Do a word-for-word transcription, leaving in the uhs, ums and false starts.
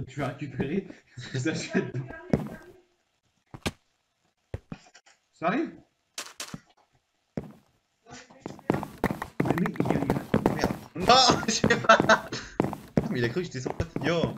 aurait pu récupérer. Ça, ça arrive. Mais mec, il y a... Merde. Non, je sais pas. Mais il a cru que j'étais son pote. Yo.